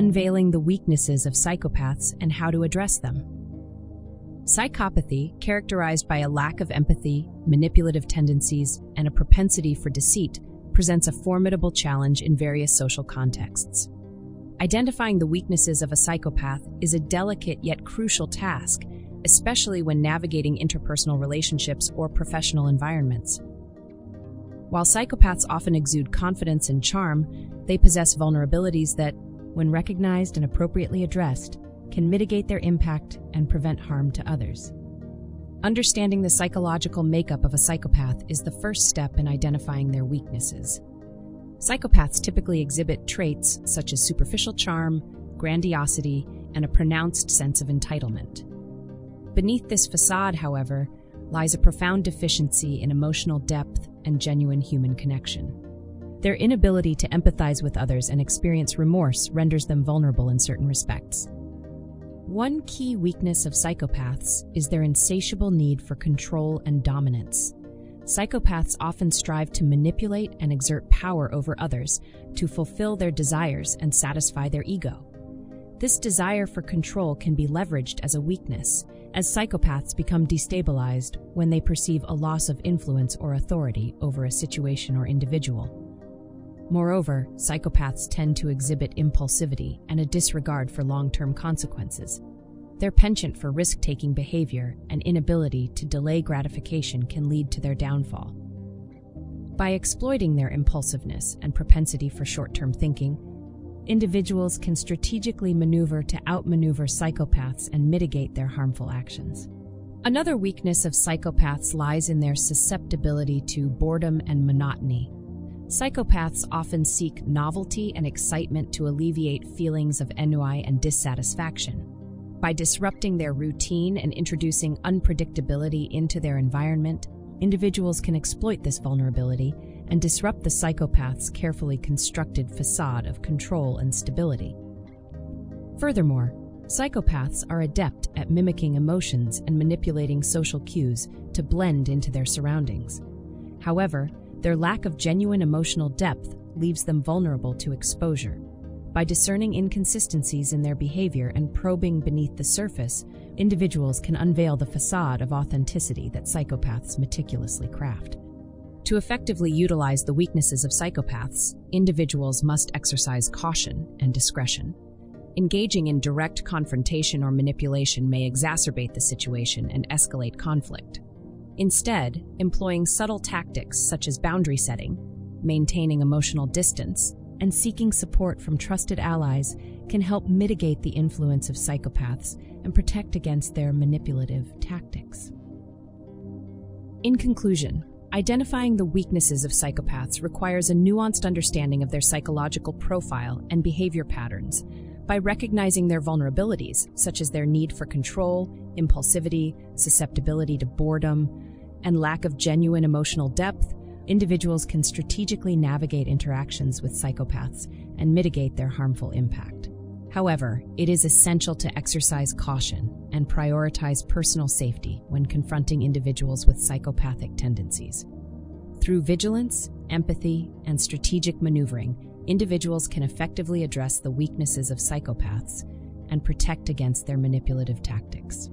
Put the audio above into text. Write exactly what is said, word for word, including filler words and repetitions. unveiling the weaknesses of psychopaths and how to address them. Psychopathy, characterized by a lack of empathy, manipulative tendencies, and a propensity for deceit, presents a formidable challenge in various social contexts. Identifying the weaknesses of a psychopath is a delicate yet crucial task, especially when navigating interpersonal relationships or professional environments. While psychopaths often exude confidence and charm, they possess vulnerabilities that, when recognized and appropriately addressed, can mitigate their impact and prevent harm to others. Understanding the psychological makeup of a psychopath is the first step in identifying their weaknesses. Psychopaths typically exhibit traits such as superficial charm, grandiosity, and a pronounced sense of entitlement. Beneath this facade, however, lies a profound deficiency in emotional depth and genuine human connection. Their inability to empathize with others and experience remorse renders them vulnerable in certain respects. One key weakness of psychopaths is their insatiable need for control and dominance. Psychopaths often strive to manipulate and exert power over others to fulfill their desires and satisfy their ego. This desire for control can be leveraged as a weakness, as psychopaths become destabilized when they perceive a loss of influence or authority over a situation or individual. Moreover, psychopaths tend to exhibit impulsivity and a disregard for long-term consequences. Their penchant for risk-taking behavior and inability to delay gratification can lead to their downfall. By exploiting their impulsiveness and propensity for short-term thinking, individuals can strategically maneuver to outmaneuver psychopaths and mitigate their harmful actions. Another weakness of psychopaths lies in their susceptibility to boredom and monotony. Psychopaths often seek novelty and excitement to alleviate feelings of ennui and dissatisfaction. By disrupting their routine and introducing unpredictability into their environment, individuals can exploit this vulnerability and disrupt the psychopath's carefully constructed facade of control and stability. Furthermore, psychopaths are adept at mimicking emotions and manipulating social cues to blend into their surroundings. However, their lack of genuine emotional depth leaves them vulnerable to exposure. By discerning inconsistencies in their behavior and probing beneath the surface, individuals can unveil the facade of authenticity that psychopaths meticulously craft. To effectively utilize the weaknesses of psychopaths, individuals must exercise caution and discretion. Engaging in direct confrontation or manipulation may exacerbate the situation and escalate conflict. Instead, employing subtle tactics such as boundary setting, maintaining emotional distance, and seeking support from trusted allies can help mitigate the influence of psychopaths and protect against their manipulative tactics. In conclusion, identifying the weaknesses of psychopaths requires a nuanced understanding of their psychological profile and behavior patterns. By recognizing their vulnerabilities, such as their need for control, impulsivity, susceptibility to boredom, and lack of genuine emotional depth, individuals can strategically navigate interactions with psychopaths and mitigate their harmful impact. However, it is essential to exercise caution and prioritize personal safety when confronting individuals with psychopathic tendencies. Through vigilance, empathy, and strategic maneuvering, individuals can effectively address the weaknesses of psychopaths and protect against their manipulative tactics.